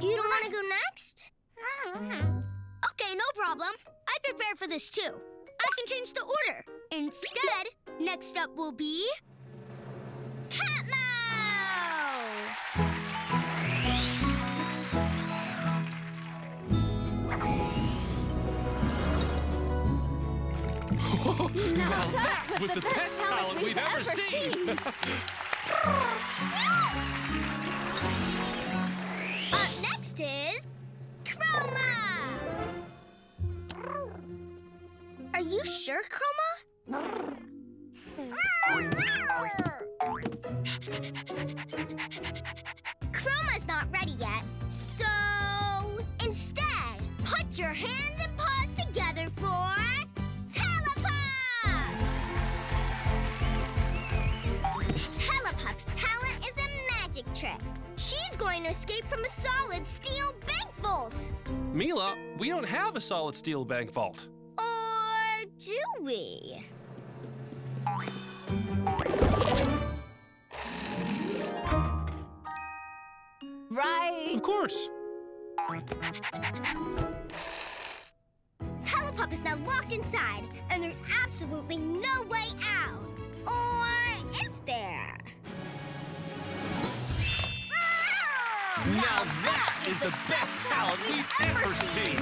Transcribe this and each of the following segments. You don't want to go next? Okay, no problem. I prepared for this too. I can change the order. Instead, next up will be Catmo! Now that was the best talent we've ever seen! Up next is Chroma! Are you sure, Chroma? Chroma's not ready yet, so instead, put your hands and paws together for... trick. She's going to escape from a solid steel bank vault. Mila, we don't have a solid steel bank vault. Or do we? Right. Of course. Telepup is now locked inside, and there's absolutely no way out. Or is there? Now that is the best talent we've ever seen!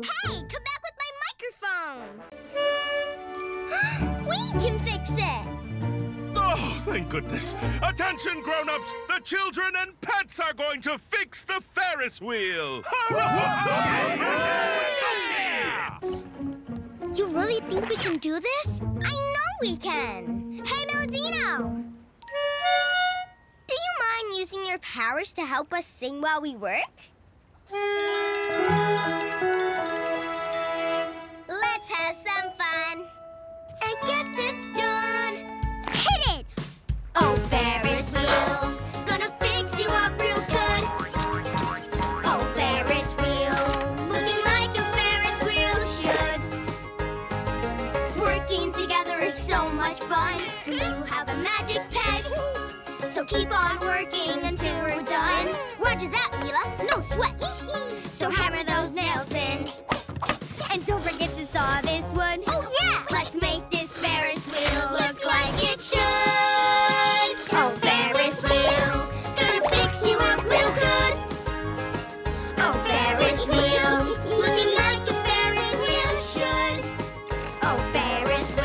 Hey, come back with my microphone! We can fix it! Oh, thank goodness! Attention, grown-ups! The children and pets are going to fix the Ferris wheel! Hooray! Hooray! You really think we can do this? We can. Hey, Melodino! Do you mind using your powers to help us sing while we work? Let's have some fun and get this done. Hit it! Oh, Ferris wheel, gonna fix you up real good. Fun. You have a magic pet, so keep on working until we're done. Roger that, Mila. No sweat. So hammer those nails in, and don't forget to saw this wood. Oh yeah! Let's make this Ferris wheel look like it should. Oh Ferris wheel, gonna fix you up real good. Oh Ferris wheel, looking like a Ferris wheel should. Oh Ferris wheel.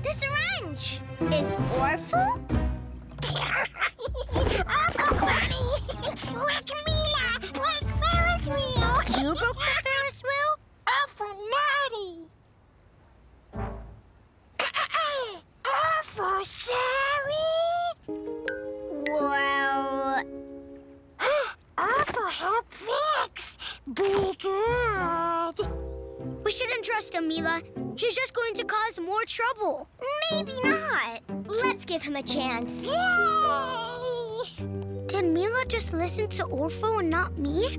This orange is Morphle. Awful funny. It's like Mila, like Ferris wheel. You broke the Ferris wheel? Awful naughty. Awful sorry. Well... Awful help fix. Be good. We shouldn't trust him, Mila. He's just going to cause more trouble. Maybe not. Let's give him a chance. Yay! Did Mila just listen to Orpho and not me?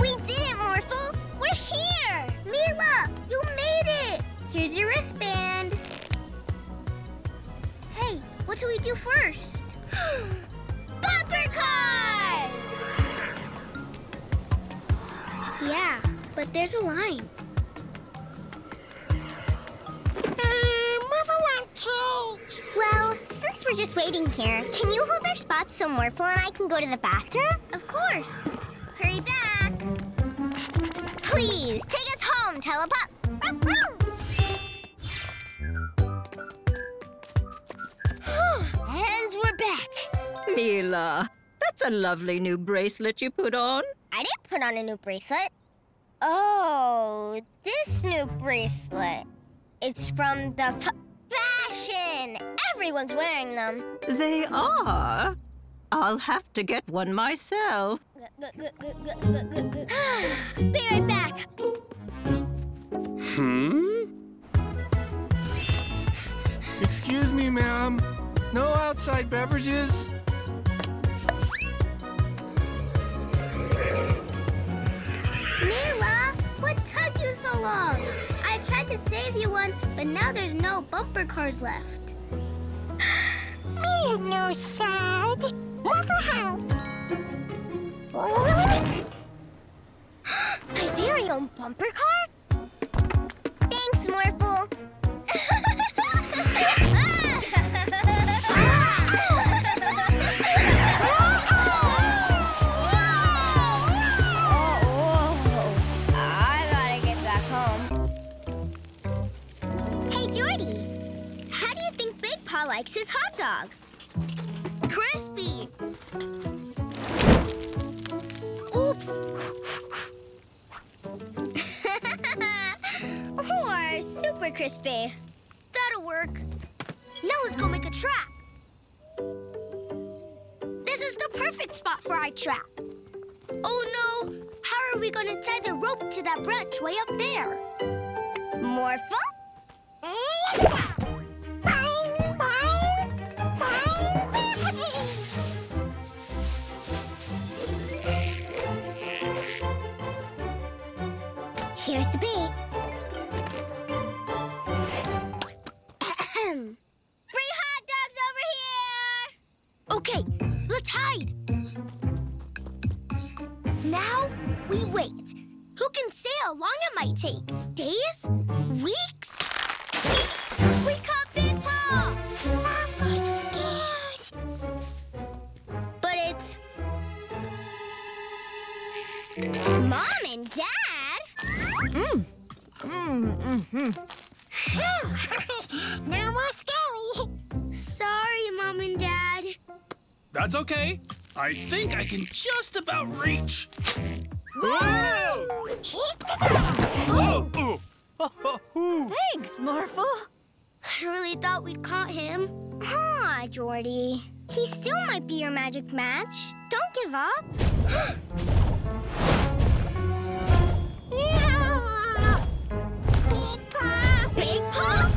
We did it, Morpho. We're here. Mila, you made it. Here's your wristband. Hey, what do we do first? Bumper cars! Yeah, but there's a line. Move along, Cage. Well, since we're just waiting here, can you hold our spots so Morphle and I can go to the bathroom? Of course. Hurry back. Please, take us home, Telepup. And we're back. Mila, that's a lovely new bracelet you put on. I didn't put on a new bracelet. Oh, this new bracelet. It's from the fashion. Everyone's wearing them. They are. I'll have to get one myself. Be right back. Hmm? Excuse me, ma'am. No, outside beverages? Mila, what took you so long? I tried to save you one, but now there's no bumper cars left. Mila no sad. Morphle help. My very own bumper car? Thanks, Morphle. Likes his hot dog. Crispy! Oops! Or super crispy. That'll work. Now let's go make a trap. This is the perfect spot for our trap. Oh no! How are we gonna tie the rope to that branch way up there? Morphle? Here's the bait. Free hot dogs over here! Okay, let's hide. Now we wait. Who can say how long it might take? Days? Weeks? We caught Big Paw! Awful scared. But it's... Mom and Dad! No more scary. Sorry, Mom and Dad. That's okay. I think I can just about reach. Whoa! Whoa! Thanks, Morphle. I really thought we'd caught him. Huh, Jordie. He still might be your magic match. Don't give up. Big Paw?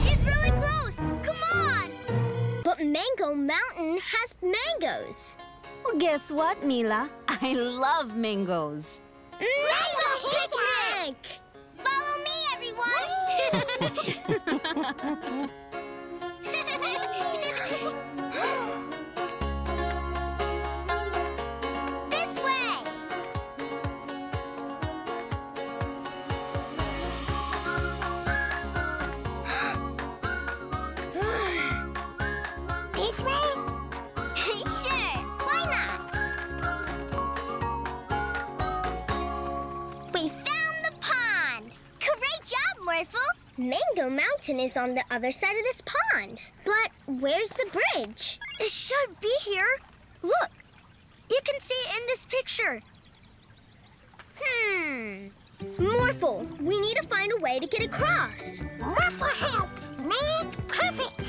He's really close. Come on. But Mango Mountain has mangoes. Well, guess what, Mila? I love mangoes. Mango picnic! Follow me, everyone. This way. Mango Mountain is on the other side of this pond. But where's the bridge? It should be here. Look, you can see it in this picture. Morphle, we need to find a way to get across. Morphle help, made perfect.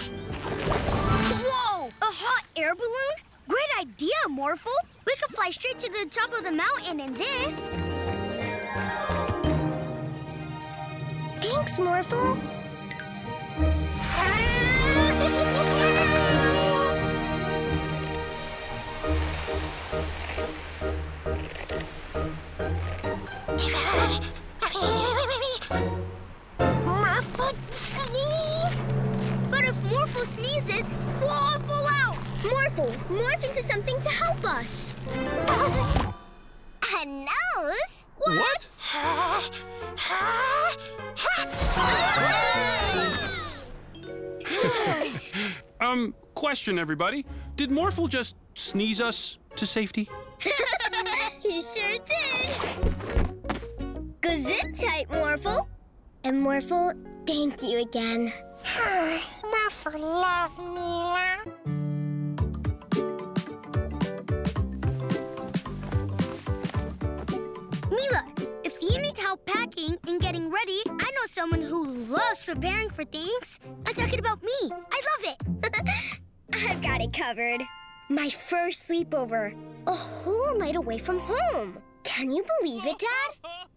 Whoa, a hot air balloon? Great idea, Morphle. We could fly straight to the top of the mountain in this. Thanks, Morphle. Morphle sneeze. But if Morphle sneezes, we'll all fall out. Morphle, morph into something to help us. A nose? What? Question, everybody. Did Morphle just sneeze us to safety? He sure did. Gesundheit, Morphle. And Morphle, thank you again. Morphle love, Mila. Mila, if you need help packing and getting ready, I know someone who loves preparing for things. I'm talking about me. I love it. I've got it covered. My first sleepover, a whole night away from home. Can you believe it, Dad?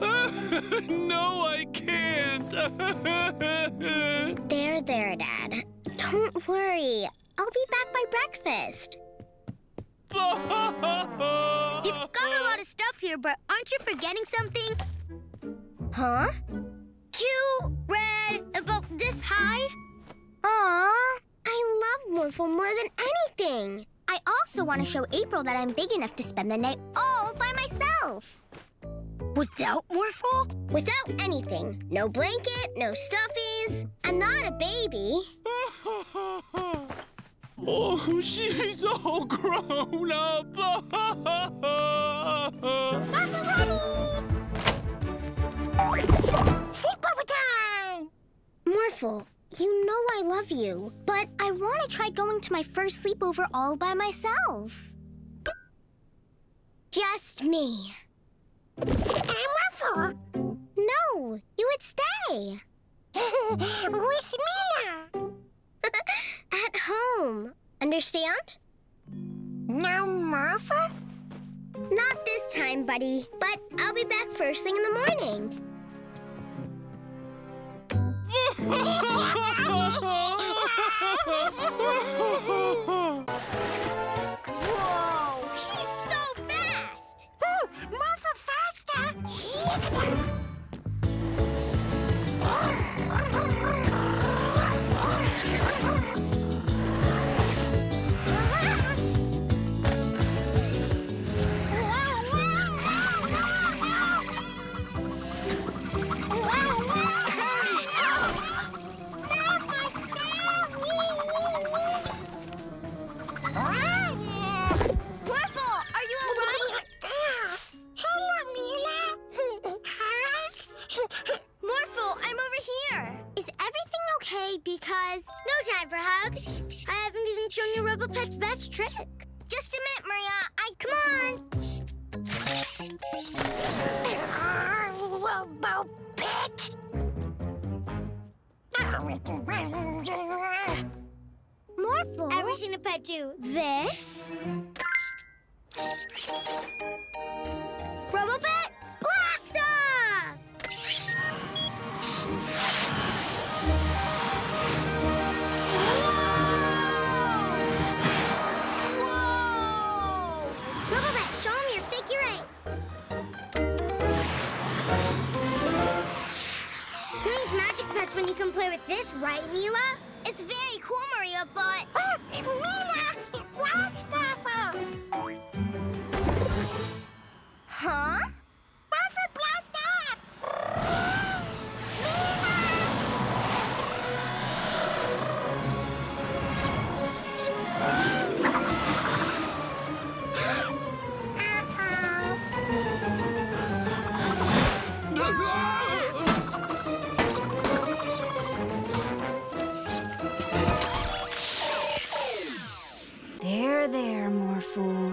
No, I can't. There, there, Dad. Don't worry. I'll be back by breakfast. You've got a lot of stuff here, but aren't you forgetting something? Huh? You read a book this high? Aw, I love Morphle more than anything. I also want to show April that I'm big enough to spend the night all by myself. Without Morphle? Without anything. No blanket, no stuffies. I'm not a baby. Oh, she's all grown up. Sleepover time! Morphle, you know I love you, but I want to try going to my first sleepover all by myself. Just me. I'm Morphle. No, you would stay. With Mila. At home. Understand? No, Marfa? Not this time, buddy. But I'll be back first thing in the morning. Whoa! He's so fast! Oh, Marfa faster! Because no time for hugs. I haven't even shown you RoboPet's best trick. Just a minute, Maria. Come on. RoboPet. Morphle. Ever seen a pet do this? RoboPet blast off! That's when you can play with this, right, Mila? It's very cool, Maria, but... Oh, Mila! Watch Morphle! Huh? Morphle blast off! Mila! There, there, Morphle.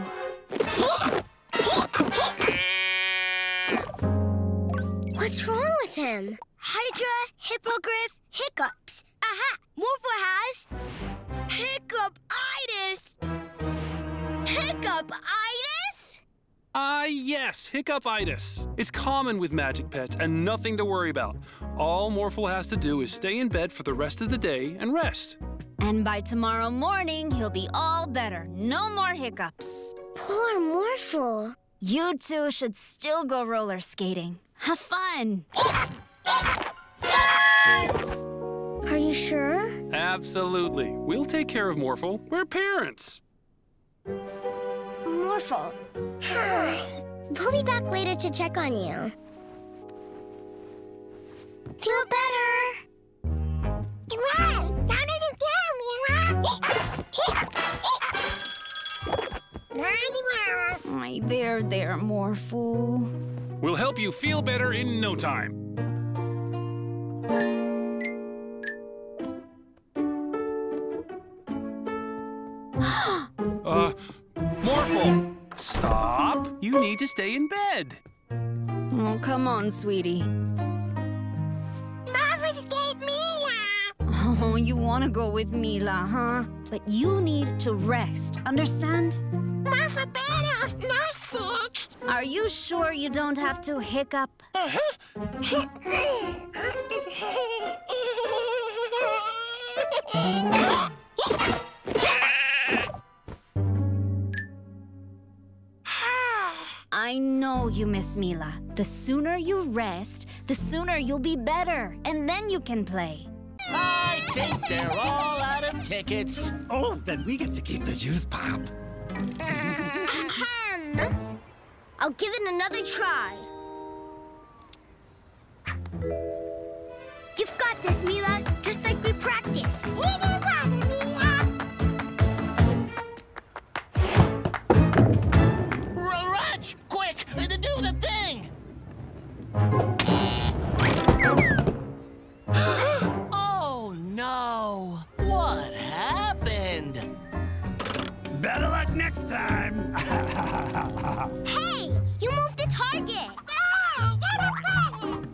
What's wrong with him? Hydra, hippogriff, hiccups. Aha! Morphle has Hiccup-itis! Hiccup-itis? Yes, Hiccup-itis. It's common with magic pets and nothing to worry about. All Morphle has to do is stay in bed for the rest of the day and rest. And by tomorrow morning, he'll be all better. No more hiccups. Poor Morphle. You two should still go roller skating. Have fun. Are you sure? Absolutely. We'll take care of Morphle. We're parents. Morphle. We'll be back later to check on you. Feel better. Wow, down in the game. My there, there, Morphle. We'll help you feel better in no time. Morphle! Stop! You need to stay in bed. Oh, come on, sweetie. Oh, you want to go with Mila, huh? But you need to rest, understand? Morphle better, no sick. Are you sure you don't have to hiccup? I know you miss Mila. The sooner you rest, the sooner you'll be better, and then you can play. I think they're all out of tickets. Oh, then we get to keep the juice pop. I'll give it another try. You've got this, Mila, just like we practiced. Raj, quick, do the thing! Oh no! What happened? Better luck next time. Hey, you moved the target.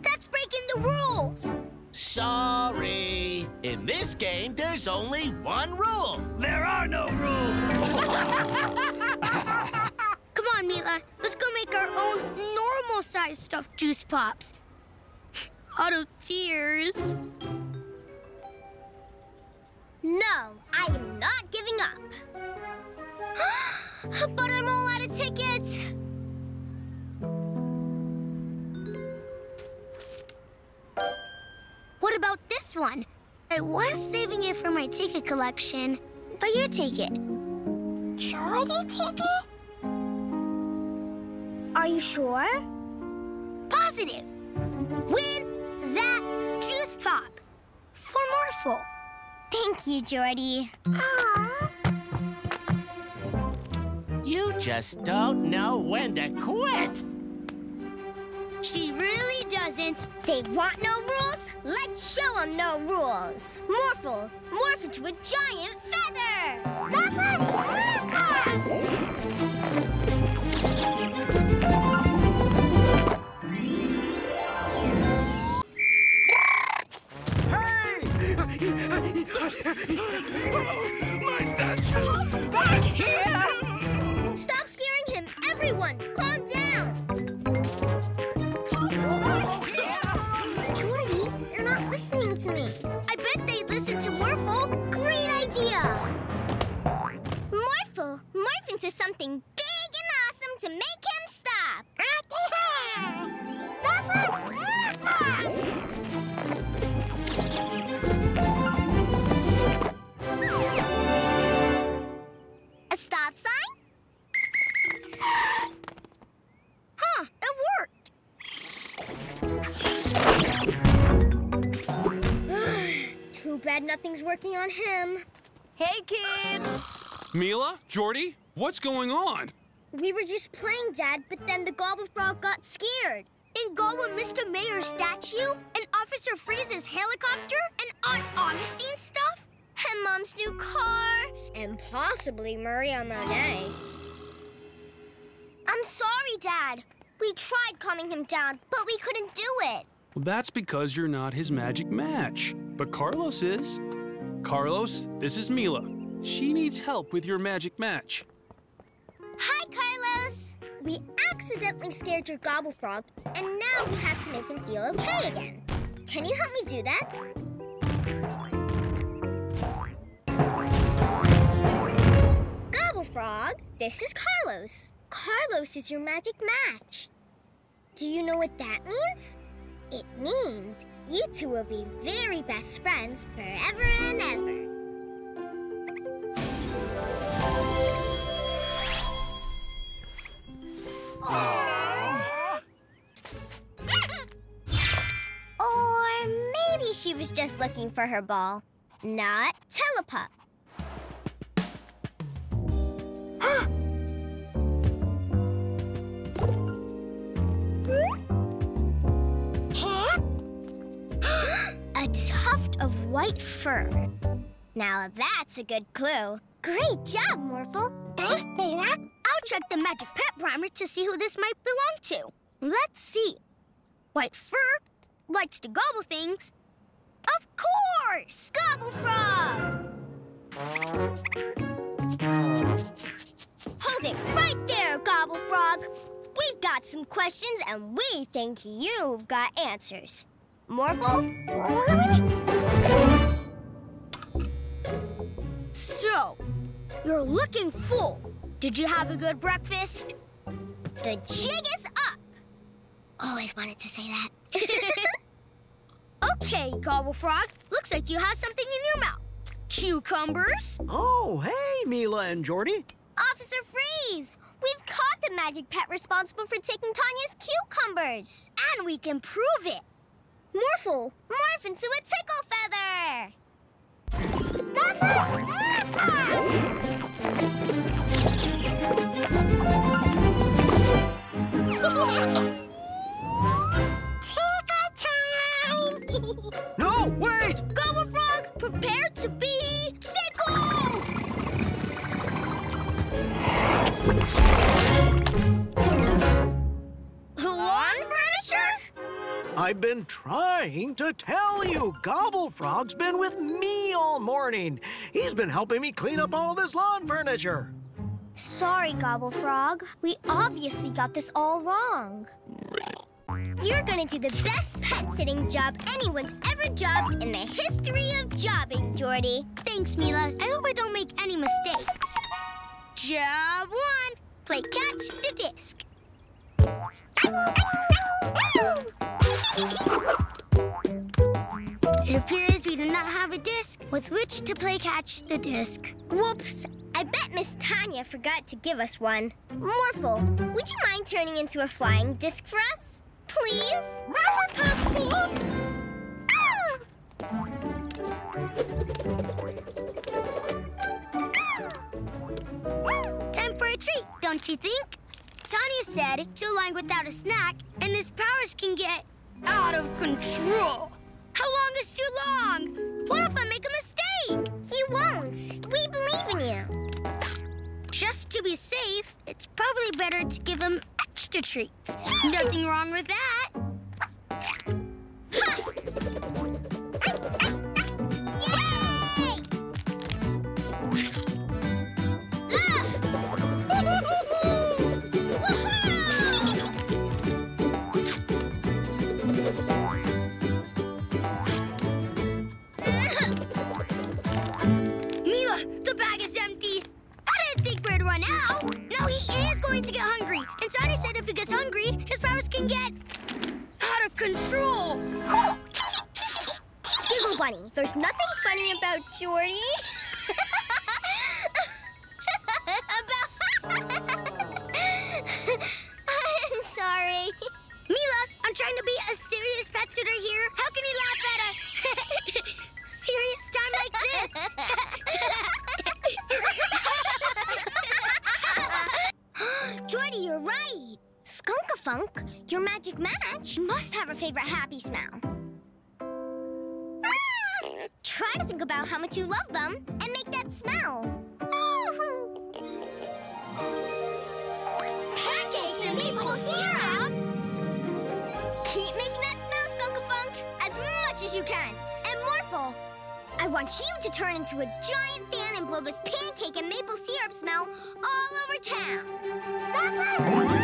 That's breaking the rules. Sorry. In this game, there's only one rule. There are no rules. Come on, Mila. Let's go make our own normal-sized stuffed juice pops. Out of tears. No, I am not giving up. But I'm all out of tickets. What about this one? I was saving it for my ticket collection, but you take it. Jordie take it? Are you sure? Positive. Win that juice pop for Morphle. Thank you, Jordie. Aww. You just don't know when to quit. She really doesn't. They want no rules? Let's show them no rules. Morphle, morph into a giant feather. Morphle, morph us! Hey! My statue! Back here! Stop scaring him, everyone! Calm down! Listening to me. I bet they listen to Morphle. Great idea. Morphle, morph into something big and awesome to make him stop. Morphle, morph us! A stop sign? Huh, it worked. Too bad nothing's working on him. Hey, kids! Mila? Jordie? What's going on? We were just playing, Dad, but then the Gobble Frog got scared. In Goa, Mr. Mayor's statue, and Officer Freeze's helicopter, and Aunt Augustine's stuff, and Mom's new car, and possibly Maria Monet. I'm sorry, Dad. We tried calming him down, but we couldn't do it. Well, that's because you're not his magic match. But Carlos is. Carlos, this is Mila. She needs help with your magic match. Hi, Carlos. We accidentally scared your Gobble Frog, and now we have to make him feel okay again. Can you help me do that? Gobble Frog, this is Carlos. Carlos is your magic match. Do you know what that means? It means you two will be very best friends forever and ever. Aww. Or maybe she was just looking for her ball, not Telepup. A tuft of white fur. Now that's a good clue. Great job, Morphle. Thanks, Mila. I'll check the magic pet primer to see who this might belong to. Let's see. White fur, likes to gobble things. Of course! Gobble Frog! Hold it right there, Gobble Frog. We've got some questions, and we think you've got answers. Morphle? So, you're looking full. Did you have a good breakfast? The jig is up. Always wanted to say that. Okay, Gobble Frog. Looks like you have something in your mouth. Cucumbers? Oh, hey, Mila and Jordie. Officer Freeze! We've caught the magic pet responsible for taking Tanya's cucumbers. And we can prove it. Morphle, morph into a tickle feather. That's it! Tickle time! No, wait! Gobble Frog, prepare to be tickled! Lawn furniture? I've been trying to tell you, Gobble Frog's been with me all morning. He's been helping me clean up all this lawn furniture. Sorry, Gobble Frog. We obviously got this all wrong. You're gonna do the best pet-sitting job anyone's ever jobbed in the history of jobbing, Jordie. Thanks, Mila. I hope I don't make any mistakes. Job one, play catch the disc. It appears we do not have a disc with which to play catch the disc. Whoops, I bet Miss Tanya forgot to give us one. Morphle, would you mind turning into a flying disc for us? Please? Time for a treat, don't you think? Tanya said too long without a snack and his powers can get out of control. How long is too long? What if I make a mistake? You won't. We believe in you. Just to be safe, it's probably better to give him extra treats. Nothing wrong with that. Ha! Yay! Mila, the bag is empty. I didn't think Bird run out. Now he is going to get hungry. And Tanya said if he gets hungry, his powers can get out of control. Giggle Bunny, there's nothing funny about Jordie. I'm sorry. Mila, I'm trying to be a serious pet sitter here. How can you laugh at a serious time like this? Jordie, you're right. Skunk-a-funk, your magic match must have a favorite happy smell. Ah! Try to think about how much you love them and make that smell. Pancakes and maple syrup! Keep making that smell, Skunk-a-funk, as much as you can. And Morphle, I want you to turn into a giant fan and blow this pancake and maple syrup smell all over town. That's right!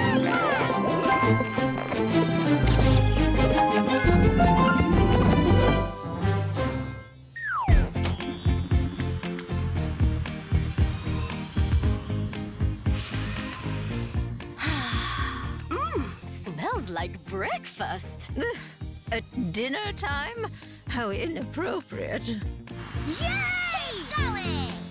Smells like breakfast. At dinner time? How inappropriate. Yay! Going!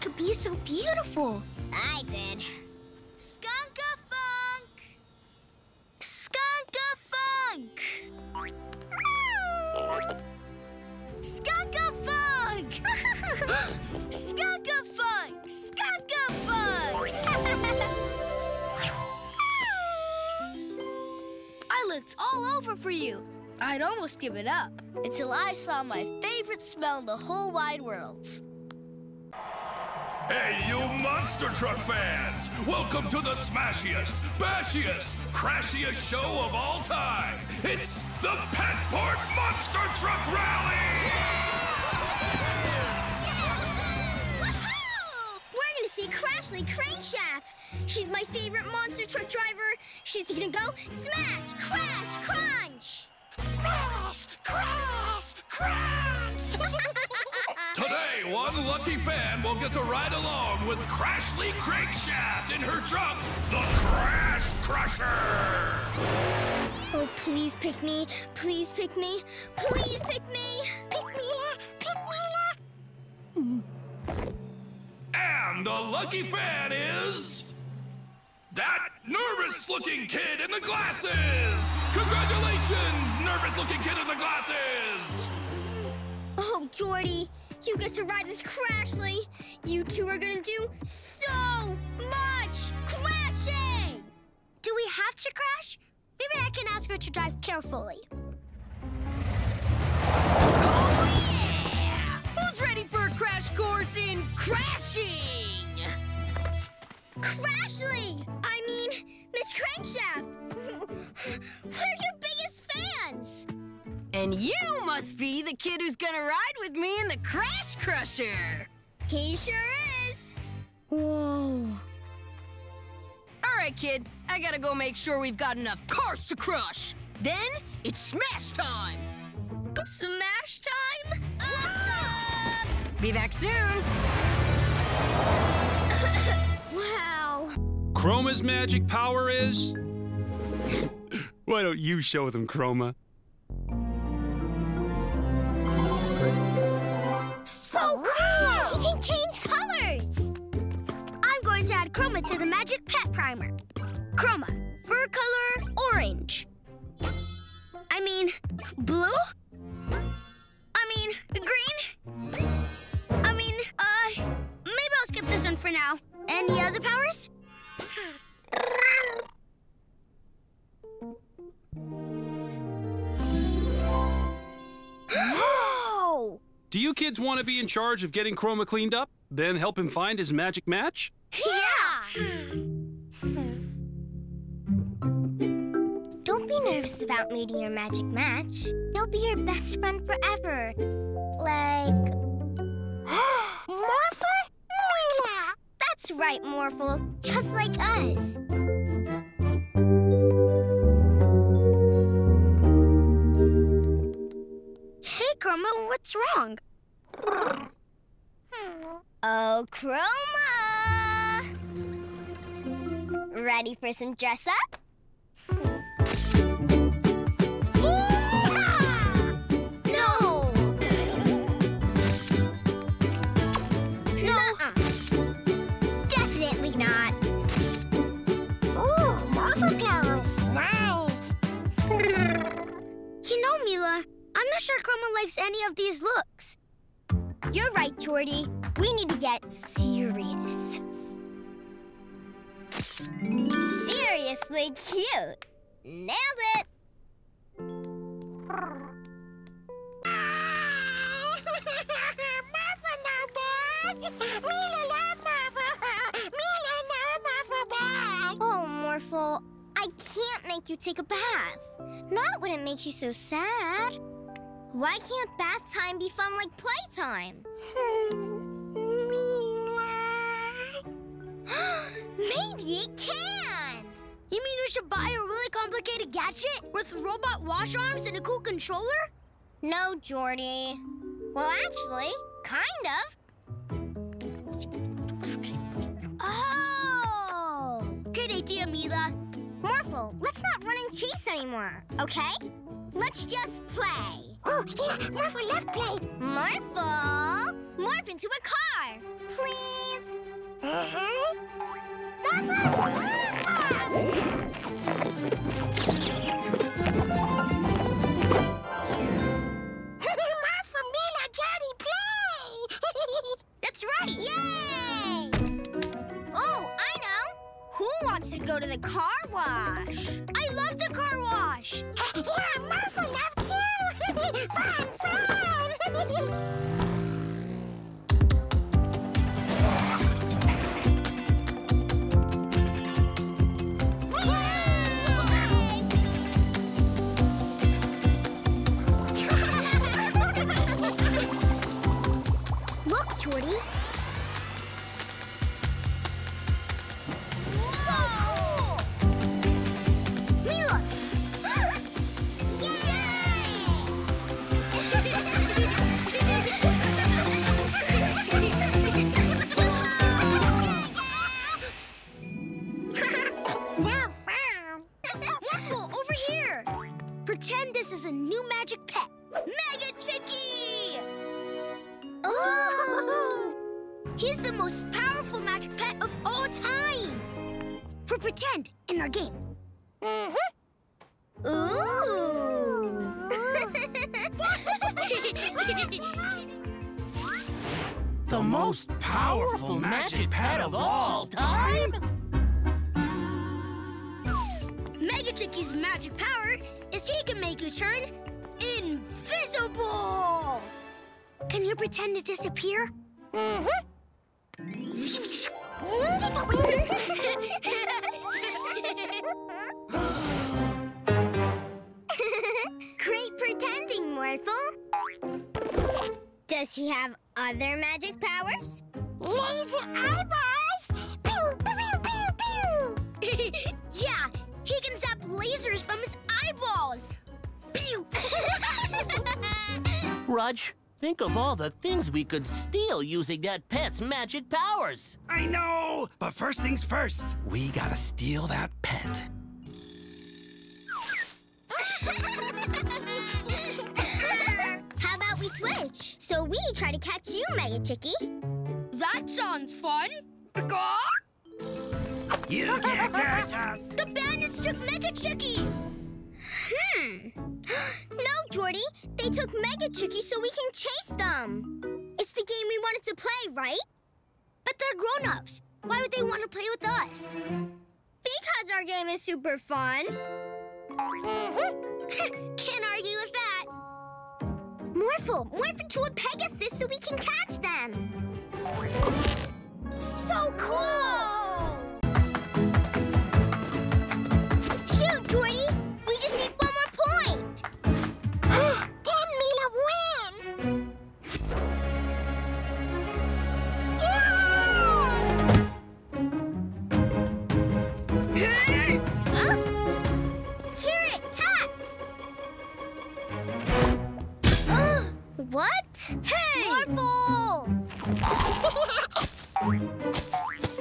Could be so beautiful. I did. Skunk-a-funk! Skunk-a-funk! Skunk-a-funk! Skunk-a-funk! Skunk-a-funk! It's all over for you. I'd almost given up until I saw my favorite smell in the whole wide world. Hey, you monster truck fans! Welcome to the smashiest, bashiest, crashiest show of all time! It's the Petport Monster Truck Rally! Woohoo! We're gonna see Crashly Crankshaft! She's my favorite monster truck driver! She's gonna go smash, crash, crunch! Smash, crash, crunch! Today, one lucky fan will get to ride along with Crashly Crankshaft in her truck, the Crash Crusher! Oh, please pick me, please pick me, please pick me! Pick Mila, pick Mila! And the lucky fan is... that nervous-looking kid in the glasses! Congratulations, nervous-looking kid in the glasses! Oh, Jordie. You get to ride with Crashly. You two are gonna do so much crashing! Do we have to crash? Maybe I can ask her to drive carefully. Oh, yeah! Who's ready for a crash course in crashing? Crashly! I mean, Miss Crankshaft! We're your biggest fans! And you must be the kid who's gonna ride with me in the Crash Crusher! He sure is! Whoa. All right, kid. I gotta go make sure we've got enough cars to crush. Then it's smash time! Smash time? Awesome! Be back soon! Wow. Chroma's magic power is... Why don't you show them, Chroma? So cool! She can change colors! I'm going to add Chroma to the Magic Pet Primer. Chroma, fur color orange. I mean, blue? I mean, green? I mean, maybe I'll skip this one for now. Any other powers? Whoa! Do you kids want to be in charge of getting Chroma cleaned up, then help him find his magic match? Yeah! Don't be nervous about meeting your magic match. They'll be your best friend forever. Like... Morphle? Mila! That's right, Morphle. Just like us. Hey, Chroma, what's wrong? Oh, Chroma! Ready for some dress-up? No! No! Definitely not. Ooh, waffle girls. Nice. You know, Mila, I'm not sure Chroma likes any of these looks. You're right, Jordie. We need to get serious. Seriously cute. Nailed it! Marfa now, boys! Mila love Marfa! Mila now, Marfa, boys! Oh, Morphle, I can't make you take a bath. Not when it makes you so sad. Why can't bath time be fun like playtime? Mila. Maybe it can! You mean we should buy a really complicated gadget with robot wash arms and a cool controller? No, Jordie. Well, actually, kind of. Oh! Good idea, Mila. Morphle, let's not run and chase anymore, okay? Let's just play. Oh, yeah, Morphle, let's play. Morphle, morph into a car, please. Uh-huh. Morphle, move fast. Morphle, Mila, Jordie, play. That's right. Yay. Oh, I know. Who wants to go to the car wash. I love the car wash. Yeah, Marfa loves too. Fun. Jordie. So cool! Mila! Yay! Morphle, over here! Pretend this is a new magic pet. Mega Chicky! Oh! He's the most powerful magic pet of all time! For pretend in our game. Mm-hmm. Ooh! The most powerful magic pet of all time? Mega Chicky's magic power is he can make you turn invisible! Can you pretend to disappear? Mm-hmm. Great pretending, Morphle. Does he have other magic powers? Laser eyeballs! Pew, pew, pew, pew! Yeah, he can zap lasers from his eyeballs. Pew! Rudge. Think of all the things we could steal using that pet's magic powers. I know, but first things first. We gotta steal that pet. How about we switch? So we try to catch you, Mega Chicky. That sounds fun. You can't catch us. The bandits took Mega Chicky. No, Jordie. They took Mega Chicky so we can chase them. It's the game we wanted to play, right? But they're grown-ups. Why would they want to play with us? Because our game is super fun. Mm-hmm. Can't argue with that. Morphle, morph into a Pegasus so we can catch them. So cool! Shoot, Jordie. We just need one more point. Then Mila win. Yeah! Huh? Kirit, catch! What? Hey! Morphle!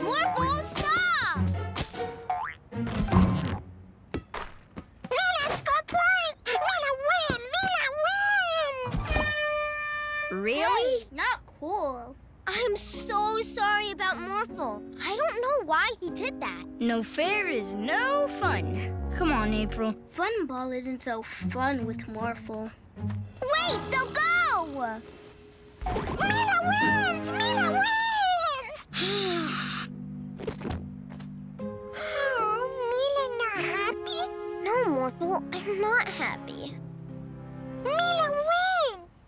Morphle, stop! Really? Hey, not cool. I'm so sorry about Morphle. I don't know why he did that. No fair is no fun. Come on, April. Fun ball isn't so fun with Morphle. Wait, don't go! Mila wins! Mila wins! Oh, Mila not happy? No, Morphle, I'm not happy. Mila wins!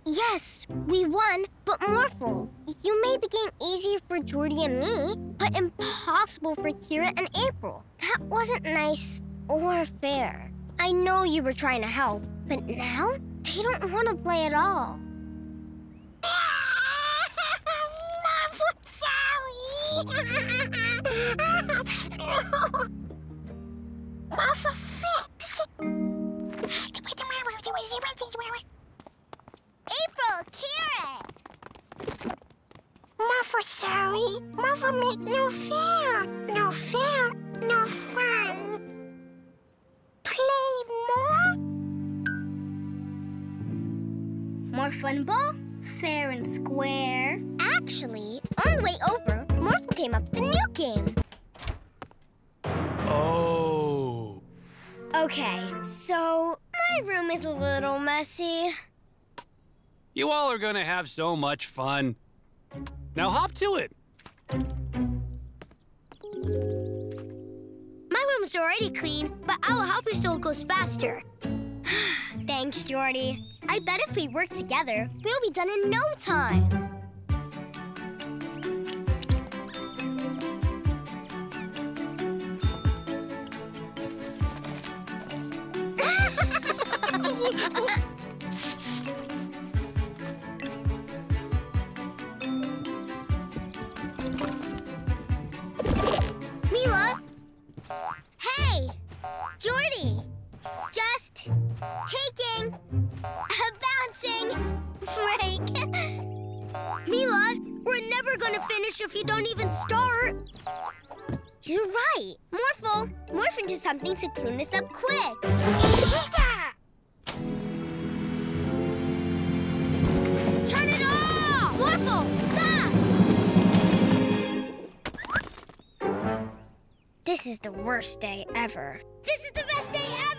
Yes, we won, but Morphle, you made the game easy for Jordie and me, but impossible for Kira and April. That wasn't nice or fair. I know you were trying to help, but now they don't want to play at all. Morphle, sorry! Morphle, fix! April, Kirit! Morphle, sorry. Morphle make no fair. No fair, no fun. Play more? More fun ball, fair and square. Actually, on the way over, Morphle came up with a new game. Oh. Okay, so my room is a little messy. You all are gonna have so much fun. Now hop to it. My room's already clean, but I will help you so it goes faster. Thanks, Jordie. I bet if we work together, we'll be done in no time. Mila? Hey! Jordie! Just taking a bouncing break. Mila, we're never gonna finish if you don't even start. You're right. Morphle, morph into something to clean this up quick. Turn it off! Morphle, stop! This is the worst day ever. This is the best day ever!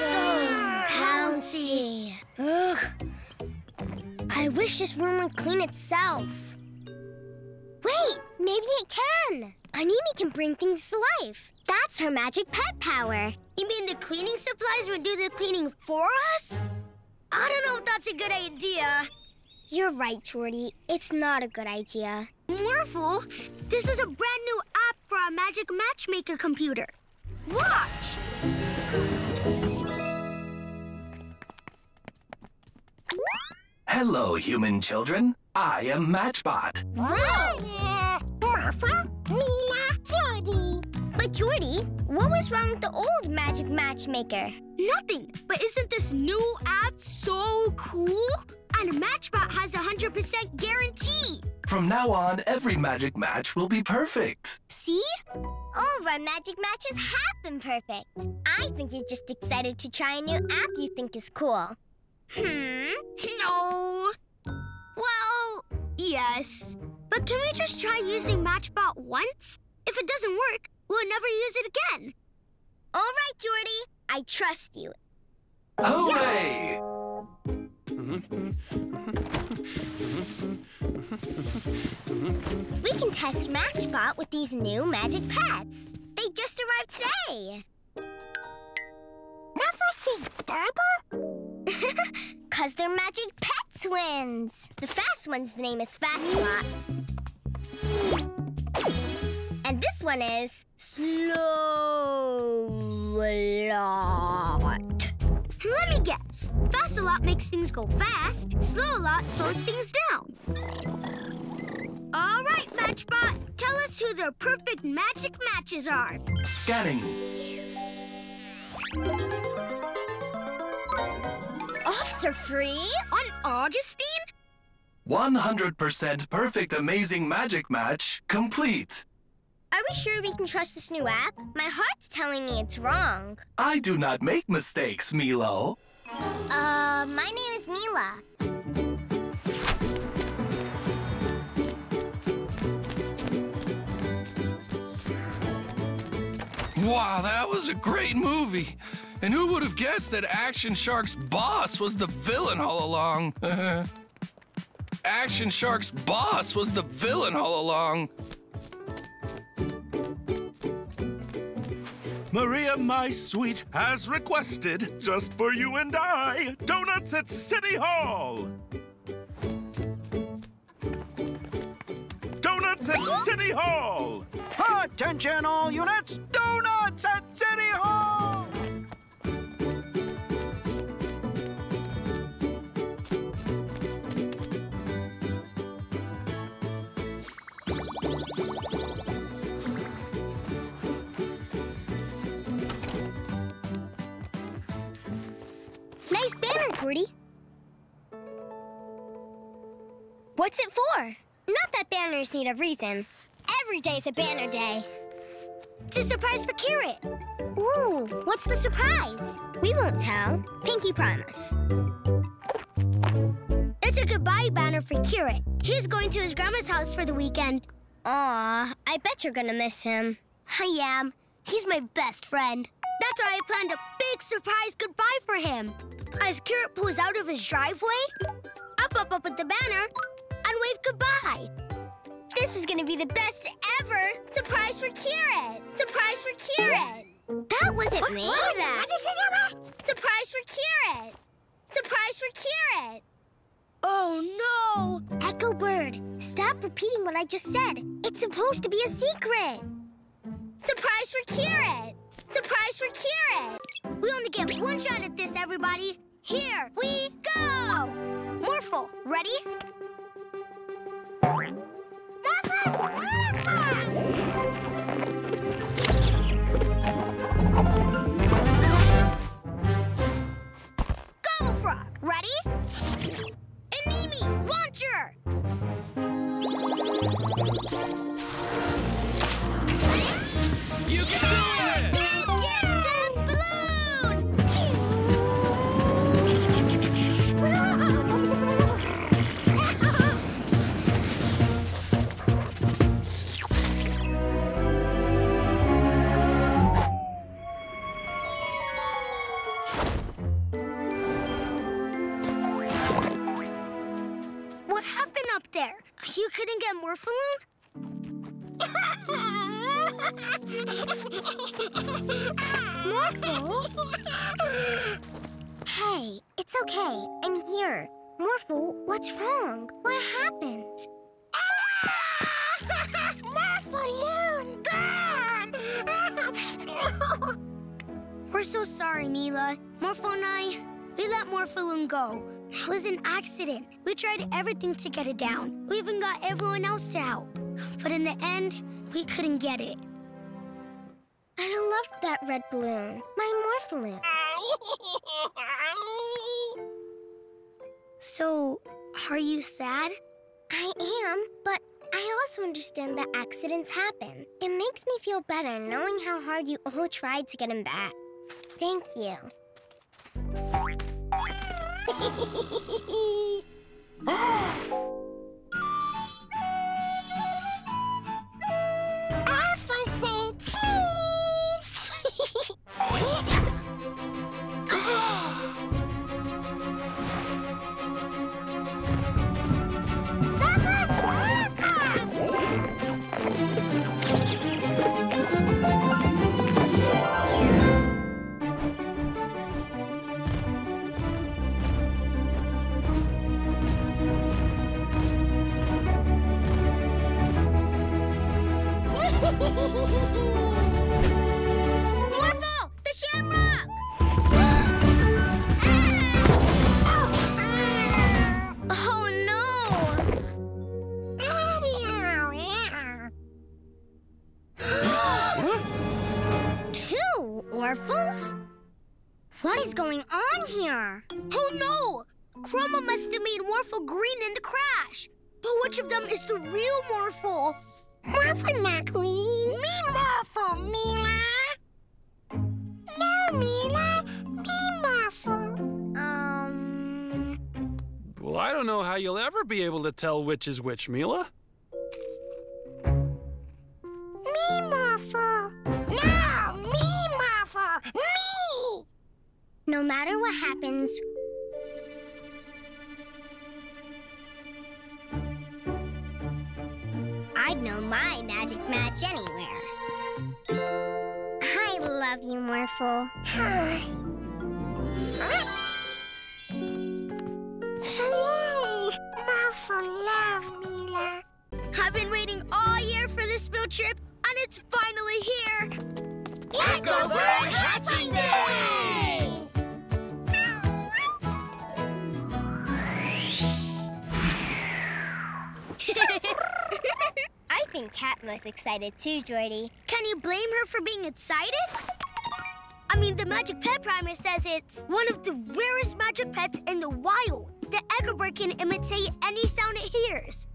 So bouncy. Ugh. I wish this room would clean itself. Wait, maybe it can. Animi can bring things to life. That's her magic pet power. You mean the cleaning supplies would do the cleaning for us? I don't know if that's a good idea. You're right, Jordie. It's not a good idea. Morphle, this is a brand new app for our Magic Matchmaker computer. Watch! Hello, human children. I am Matchbot. Wow! Marfa, Mila, Jordie. But Jordie, what was wrong with the old Magic Matchmaker? Nothing, but isn't this new app so cool? And Matchbot has a 100% guarantee. From now on, every magic match will be perfect. See? All of our magic matches have been perfect. I think you're just excited to try a new app you think is cool. No. Well, yes. But can we just try using Matchbot once? If it doesn't work, we'll never use it again. All right, Jordie. I trust you. Hooray! Yes! We can test Matchbot with these new magic pets. They just arrived today. Never seen Double? Because they're magic pet twins. The fast one's name is Fastalot. And this one is Slowalot. Let me guess. Fastalot makes things go fast. Slowalot slows things down. All right, Matchbot. Tell us who their perfect magic matches are. Scanning. Officer Freeze? On Augustine? 100% perfect amazing magic match complete. Are we sure we can trust this new app? My heart's telling me it's wrong. I do not make mistakes, Milo. My name is Mila. Wow, that was a great movie. And who would have guessed that Action Shark's boss was the villain all along? Action Shark's boss was the villain all along. Maria, my sweet, has requested, just for you and I, donuts at City Hall. Donuts at City Hall! Attention all units, donuts at City Hall! Nice banner, Jordie. What's it for? Not that banners need a reason. Every day's a banner day. It's a surprise for Kirit. Ooh, what's the surprise? We won't tell. Pinky promise. It's a goodbye banner for Kirit. He's going to his grandma's house for the weekend. Aw, I bet you're gonna miss him. I am. He's my best friend. That's why I planned a big surprise goodbye for him. As Kirit pulls out of his driveway, I Telepup up with the banner and wave goodbye. This is gonna be the best ever surprise for Kirit! Surprise for Kirit! That wasn't me. What was that? Surprise for Kirit! Surprise for Kirit! Oh no! Echo Bird, stop repeating what I just said. It's supposed to be a secret. Surprise for Kirit! Surprise for Kirit! We only get one shot at this, everybody. Here we go! Morphle, ready? Gobble Frog, ready? Animi, launcher! You can do it! There. You couldn't get Morphaloon? Morphle? Hey, it's okay. I'm here. Morphle, what's wrong? What happened? Morphaloon gone! We're so sorry, Mila. Morphle and we let Morphaloon go. It was an accident. We tried everything to get it down. We even got everyone else to help. But in the end, we couldn't get it. I loved that red balloon, my Morphaloon. So, are you sad? I am, but I also understand that accidents happen. It makes me feel better knowing how hard you all tried to get him back. Thank you. Alpha say cheese! Morphle, the shamrock! Oh no! Two Morphles? What is going on here? Oh no! Chroma must have made Morphle green in the crash. But which of them is the real Morphle? Morphle not green. Me Morphle, Mila. No, Mila. Me Morphle. Well, I don't know how you'll ever be able to tell which is which, Mila. Me Morphle. No, me Morphle. Me! No matter what happens, I'd know my magic match anywhere. I love you, Morphle. Hi. Hello! Morphle love, Mila. I've been waiting all year for this field trip, and it's finally here! Echo Bird Hatching Day! I think Catmo's excited too, Jordie. Can you blame her for being excited? I mean, the Magic Pet Primer says it's one of the rarest magic pets in the wild. The Egglebird can imitate any sound it hears.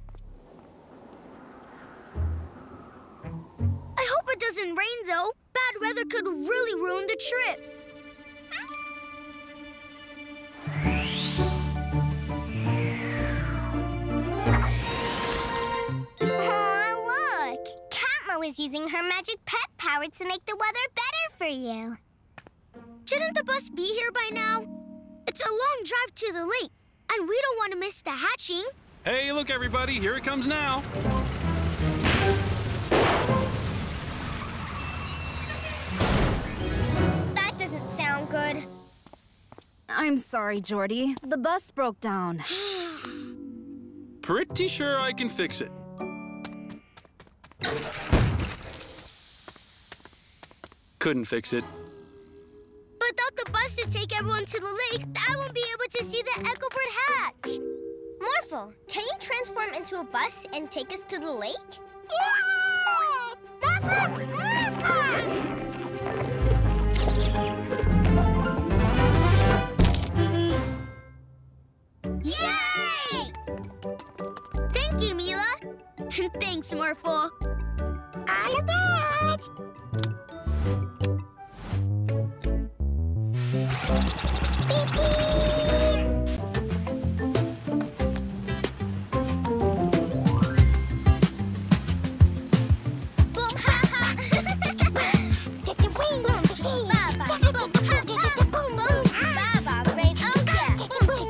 I hope it doesn't rain, though. Bad weather could really ruin the trip. Aw, look! Catmo is using her magic pet power to make the weather better for you. Shouldn't the bus be here by now? It's a long drive to the lake. And we don't want to miss the hatching. Hey, look, everybody. Here it comes now. That doesn't sound good. I'm sorry, Jordie. The bus broke down. Pretty sure I can fix it. Couldn't fix it. Without the bus to take everyone to the lake, I won't be able to see the Echo Bird hatch. Morphle, can you transform into a bus and take us to the lake? Yay! That's our bus! Yay! Thank you, Mila. Thanks, Morphle. All aboard! Beep, beep.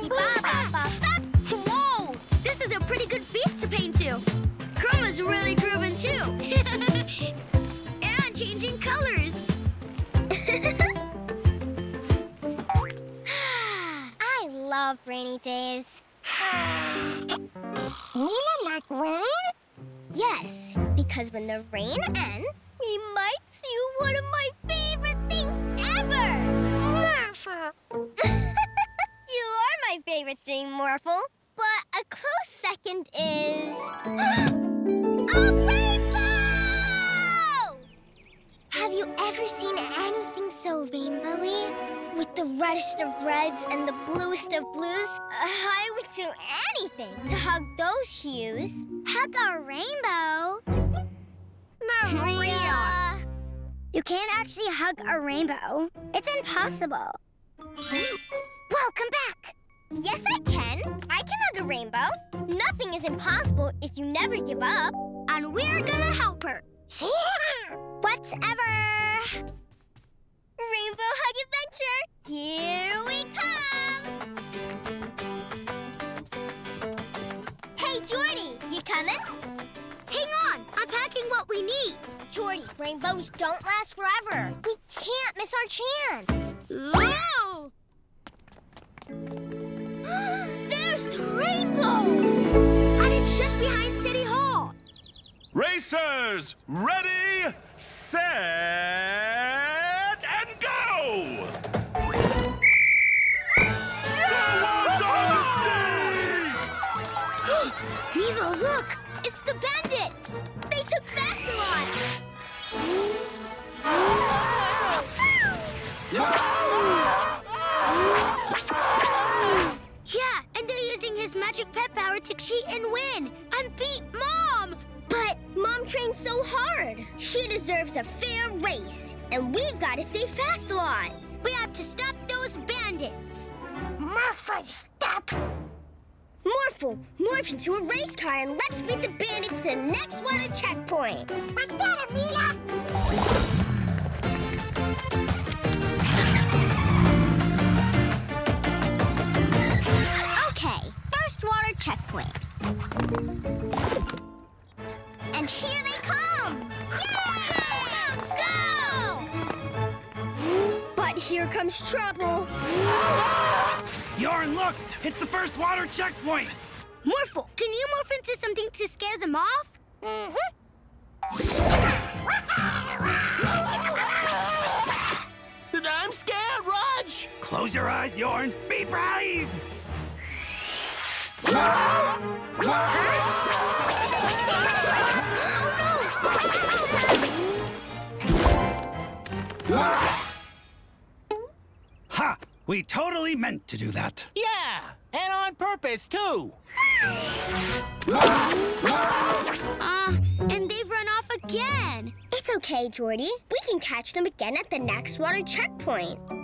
Whoa! This is a pretty good beak to paint to. Chroma's really grooving too. And changing colors. Love rainy days. Nina like rain? Yes, because when the rain ends, we might see one of my favorite things ever. Morphle. You are my favorite thing, Morphle. But a close second is a rainbow! Have you ever seen anything so rainbowy? With the reddest of reds and the bluest of blues, I would do anything to hug those hues. Hug our rainbow. Maria! You can't actually hug a rainbow. It's impossible. Whoa, come back! Yes, I can. I can hug a rainbow. Nothing is impossible if you never give up. And we're gonna help her. Whatever! Rainbow Hug Adventure, here we come! Hey, Jordie, you coming? Hang on, I'm packing what we need. Jordie, rainbows don't last forever. We can't miss our chance. Whoa! There's the rainbow! And it's just behind City Hall. Racers, ready, set... Eva, look! It's the bandits! They took Fastalot! Yeah, and they're using his magic pet power to cheat and win! And beat Mom! But Mom trained so hard! She deserves a fair race! And we've got to save Fastalot! We have to stop those bandits! Must stop! Morphle, morph into a race car and let's beat the bandits to the next one at checkpoint. I got it, Mila! Okay, first water checkpoint. And here they come! Yeah! Go! But here comes trouble. Yorn, look! It's the first water checkpoint! Morphle, can you morph into something to scare them off? Mm-hmm. I'm scared, Raj! Close your eyes, Yorn. Be brave! Oh, no! Ha! We totally meant to do that. Yeah, and on purpose, too. And they've run off again. It's okay, Jordie. We can catch them again at the next water checkpoint.